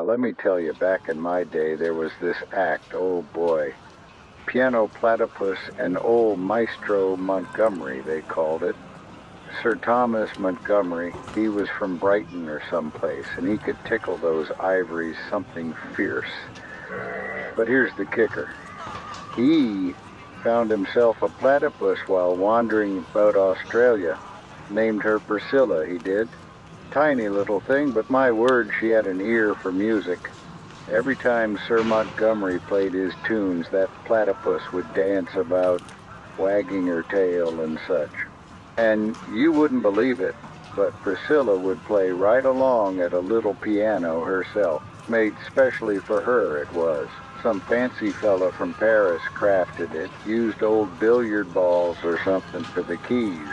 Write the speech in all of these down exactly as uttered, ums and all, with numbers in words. Uh, let me tell you, back in my day, there was this act, oh boy, Piano Platypus and old Maestro Montgomery, they called it. Sir Thomas Montgomery, he was from Brighton or someplace, and he could tickle those ivories something fierce. But here's the kicker. He found himself a platypus while wandering about Australia. Named her Priscilla, he did. Tiny little thing, but my word, she had an ear for music. Every time Sir Montgomery played his tunes, that platypus would dance about, wagging her tail and such. And you wouldn't believe it, but Priscilla would play right along at a little piano herself. Made specially for her, it was. Some fancy fella from Paris crafted it, used old billiard balls or something for the keys.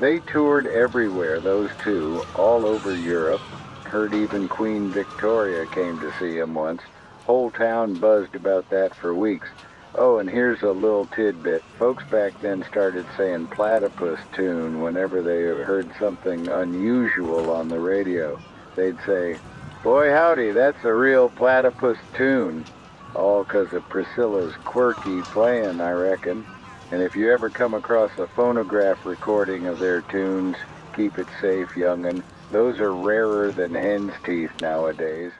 They toured everywhere, those two, all over Europe. Heard even Queen Victoria came to see him once. Whole town buzzed about that for weeks. Oh, and here's a little tidbit. Folks back then started saying platypus tune whenever they heard something unusual on the radio. They'd say, "Boy howdy, that's a real platypus tune." All 'cause of Priscilla's quirky playing, I reckon. And if you ever come across a phonograph recording of their tunes, keep it safe, young'un. Those are rarer than hen's teeth nowadays.